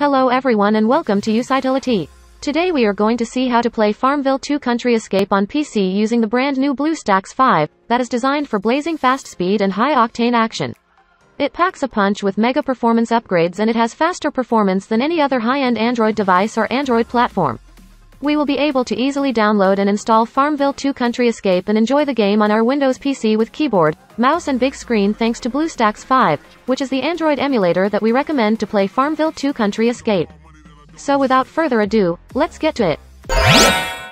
Hello everyone and welcome to Usitility. Today we are going to see how to play FarmVille 2 Country Escape on PC using the brand new BlueStacks 5, that is designed for blazing fast speed and high-octane action. It packs a punch with mega performance upgrades and it has faster performance than any other high-end Android device or Android platform. We will be able to easily download and install FarmVille 2 Country Escape and enjoy the game on our Windows PC with keyboard, mouse and big screen thanks to BlueStacks 5, which is the Android emulator that we recommend to play FarmVille 2 Country Escape. So without further ado, let's get to it.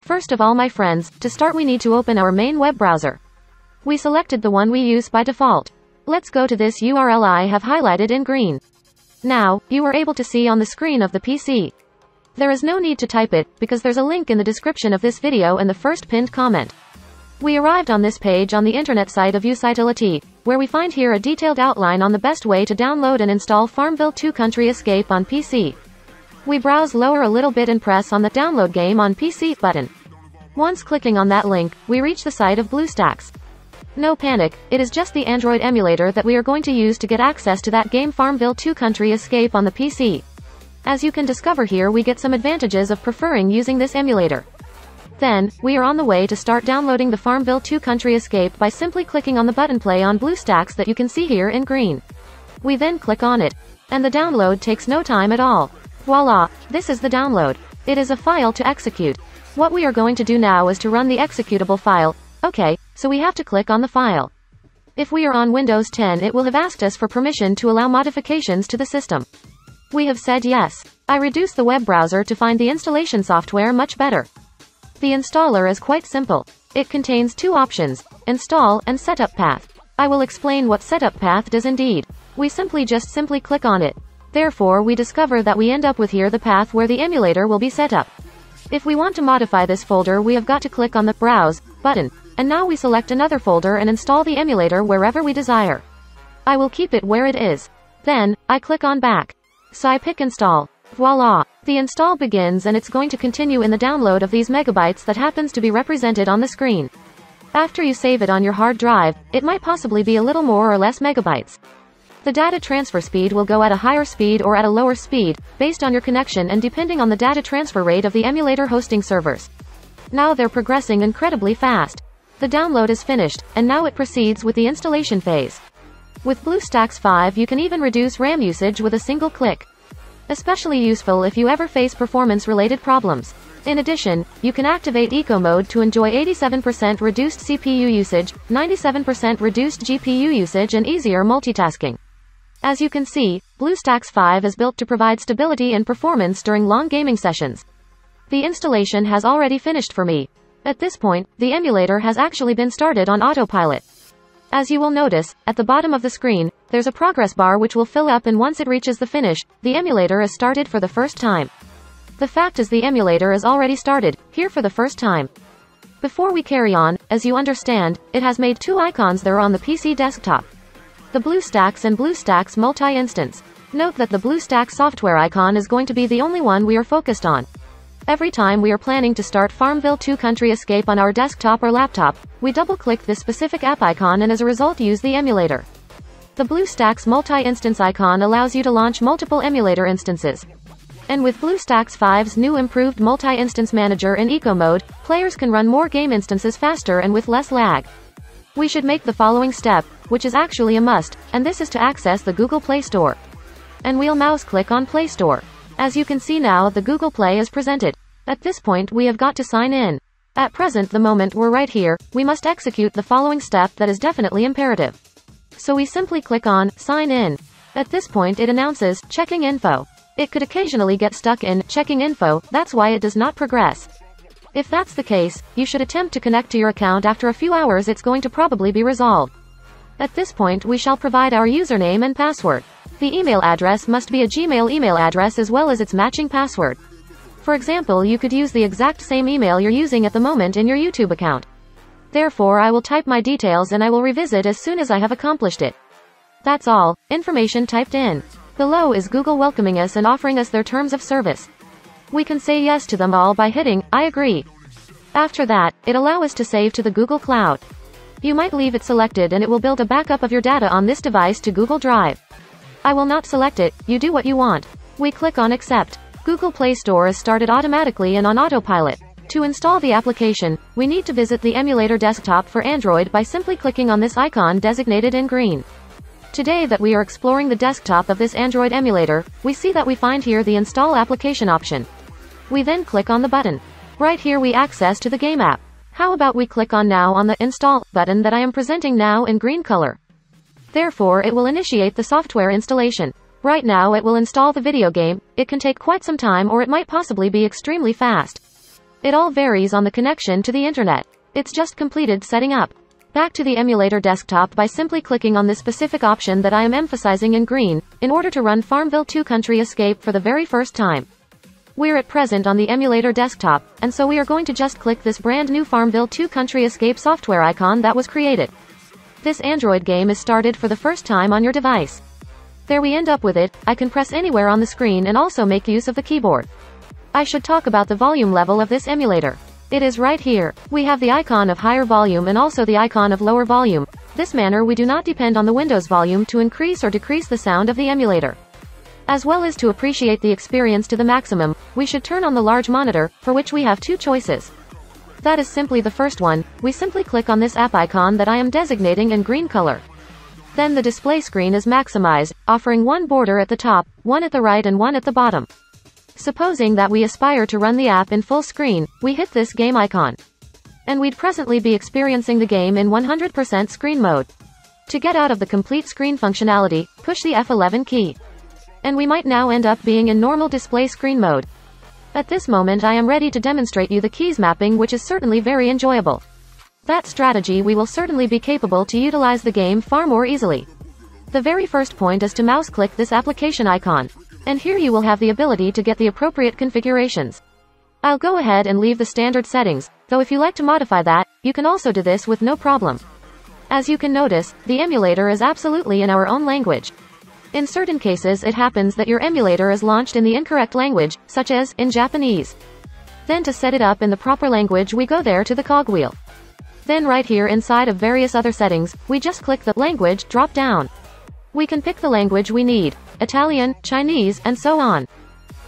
First of all my friends, to start we need to open our main web browser. We selected the one we use by default. Let's go to this URL I have highlighted in green. Now, you are able to see on the screen of the PC. There is no need to type it, because there's a link in the description of this video and the first pinned comment. We arrived on this page on the internet site of Usitility, where we find here a detailed outline on the best way to download and install FarmVille 2 Country Escape on PC. We browse lower a little bit and press on the Download Game on PC button. Once clicking on that link, we reach the site of BlueStacks. No panic, it is just the Android emulator that we are going to use to get access to that game FarmVille 2 Country Escape on the PC. As you can discover here we get some advantages of preferring using this emulator. Then, we are on the way to start downloading the FarmVille 2 Country Escape by simply clicking on the button Play on BlueStacks that you can see here in green. We then click on it. And the download takes no time at all. Voila, this is the download. It is a file to execute. What we are going to do now is to run the executable file. Okay, so we have to click on the file. If we are on Windows 10 it will have asked us for permission to allow modifications to the system. We have said yes. I reduce the web browser to find the installation software much better. The installer is quite simple. It contains two options, install and setup path. I will explain what setup path does indeed. We simply click on it. Therefore we discover that we end up with here the path where the emulator will be set up. If we want to modify this folder we have got to click on the Browse button, and now we select another folder and install the emulator wherever we desire. I will keep it where it is. Then, I click on Back. So I pick Install. Voila! The install begins and it's going to continue in the download of these megabytes that happens to be represented on the screen. After you save it on your hard drive, it might possibly be a little more or less megabytes. The data transfer speed will go at a higher speed or at a lower speed, based on your connection and depending on the data transfer rate of the emulator hosting servers. Now they're progressing incredibly fast. The download is finished, and now it proceeds with the installation phase. With BlueStacks 5 you can even reduce RAM usage with a single click. Especially useful if you ever face performance-related problems. In addition, you can activate Eco Mode to enjoy 87% reduced CPU usage, 97% reduced GPU usage and easier multitasking. As you can see, BlueStacks 5 is built to provide stability and performance during long gaming sessions. The installation has already finished for me. At this point, the emulator has actually been started on autopilot. As you will notice, at the bottom of the screen, there's a progress bar which will fill up and once it reaches the finish, the emulator is started for the first time. The fact is the emulator is already started, here for the first time. Before we carry on, as you understand, it has made two icons there on the PC desktop. The BlueStacks and BlueStacks Multi-Instance. Note that the BlueStacks software icon is going to be the only one we are focused on. Every time we are planning to start FarmVille 2 Country Escape on our desktop or laptop, we double-click this specific app icon and as a result use the emulator. The BlueStacks Multi-Instance icon allows you to launch multiple emulator instances. And with BlueStacks 5's new improved Multi-Instance Manager in Eco Mode, players can run more game instances faster and with less lag. We should make the following step, which is actually a must, and this is to access the Google Play Store. And we'll mouse click on Play Store. As you can see now the Google Play is presented. At this point we have got to sign in. At present the moment we're right here, we must execute the following step that is definitely imperative. So we simply click on, Sign In. At this point it announces, Checking Info. It could occasionally get stuck in, Checking Info, that's why it does not progress. If that's the case, you should attempt to connect to your account after a few hours it's going to probably be resolved. At this point we shall provide our username and password. The email address must be a Gmail email address as well as its matching password. For example, you could use the exact same email you're using at the moment in your YouTube account. Therefore I will type my details and I will revisit as soon as I have accomplished it. That's all, information typed in. Below is Google welcoming us and offering us their terms of service. We can say yes to them all by hitting, I agree. After that, it allows us to save to the Google Cloud. You might leave it selected and it will build a backup of your data on this device to Google Drive. I will not select it, you do what you want. We click on Accept. Google Play Store is started automatically and on autopilot. To install the application, we need to visit the emulator desktop for Android by simply clicking on this icon designated in green. Today that we are exploring the desktop of this Android emulator, we see that we find here the Install Application option. We then click on the button. Right here we access to the game app. How about we click on now on the Install button that I am presenting now in green color. Therefore it will initiate the software installation. Right now it will install the video game. It can take quite some time or it might possibly be extremely fast. It all varies on the connection to the internet. It's just completed setting up. Back to the emulator desktop by simply clicking on the specific option that I am emphasizing in green, in order to run FarmVille 2 Country Escape for the very first time. We're at present on the emulator desktop, and so we are going to just click this brand new FarmVille 2 Country Escape software icon that was created. This Android game is started for the first time on your device. There we end up with it. I can press anywhere on the screen and also make use of the keyboard. I should talk about the volume level of this emulator. It is right here. We have the icon of higher volume and also the icon of lower volume. This manner we do not depend on the Windows volume to increase or decrease the sound of the emulator. As well as to appreciate the experience to the maximum, we should turn on the large monitor, for which we have two choices. That is simply the first one. We simply click on this app icon that I am designating in green color. Then the display screen is maximized, offering one border at the top, one at the right and one at the bottom. Supposing that we aspire to run the app in full screen, we hit this game icon. And we'd presently be experiencing the game in 100% screen mode. To get out of the complete screen functionality, push the F11 key. And we might now end up being in normal display screen mode. At this moment I am ready to demonstrate you the keys mapping, which is certainly very enjoyable. That strategy we will certainly be capable to utilize the game far more easily. The very first point is to mouse click this application icon. And here you will have the ability to get the appropriate configurations. I'll go ahead and leave the standard settings, though if you like to modify that, you can also do this with no problem. As you can notice, the emulator is absolutely in our own language. In certain cases it happens that your emulator is launched in the incorrect language, such as, in Japanese. Then to set it up in the proper language we go there to the cogwheel. Then right here inside of various other settings, we just click the language drop down. We can pick the language we need, Italian, Chinese, and so on.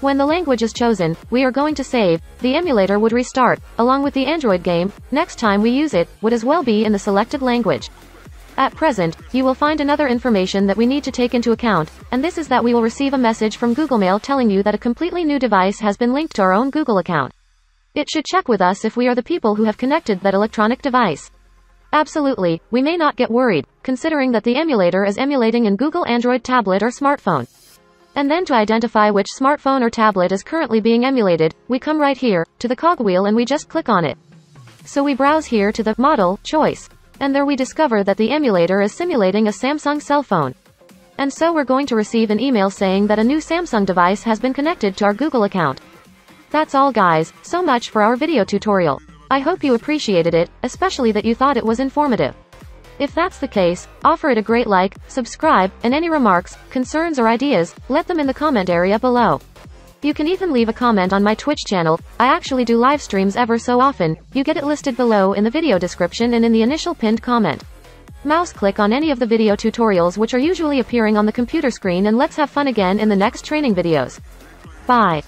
When the language is chosen, we are going to save. The emulator would restart, along with the Android game. Next time we use it, would as well be in the selected language. At present, you will find another information that we need to take into account, and this is that we will receive a message from Google Mail telling you that a completely new device has been linked to our own Google account. It should check with us if we are the people who have connected that electronic device. Absolutely, we may not get worried, considering that the emulator is emulating in Google Android tablet or smartphone. And then to identify which smartphone or tablet is currently being emulated, we come right here, to the cogwheel and we just click on it. So we browse here to the model choice. And there we discover that the emulator is simulating a Samsung cell phone. And so we're going to receive an email saying that a new Samsung device has been connected to our Google account. That's all guys, so much for our video tutorial. I hope you appreciated it, especially that you thought it was informative. If that's the case, offer it a great like, subscribe, and any remarks, concerns or ideas, let them in the comment area below. You can even leave a comment on my Twitch channel. I actually do live streams ever so often. You get it listed below in the video description and in the initial pinned comment. Mouse click on any of the video tutorials which are usually appearing on the computer screen and let's have fun again in the next training videos. Bye.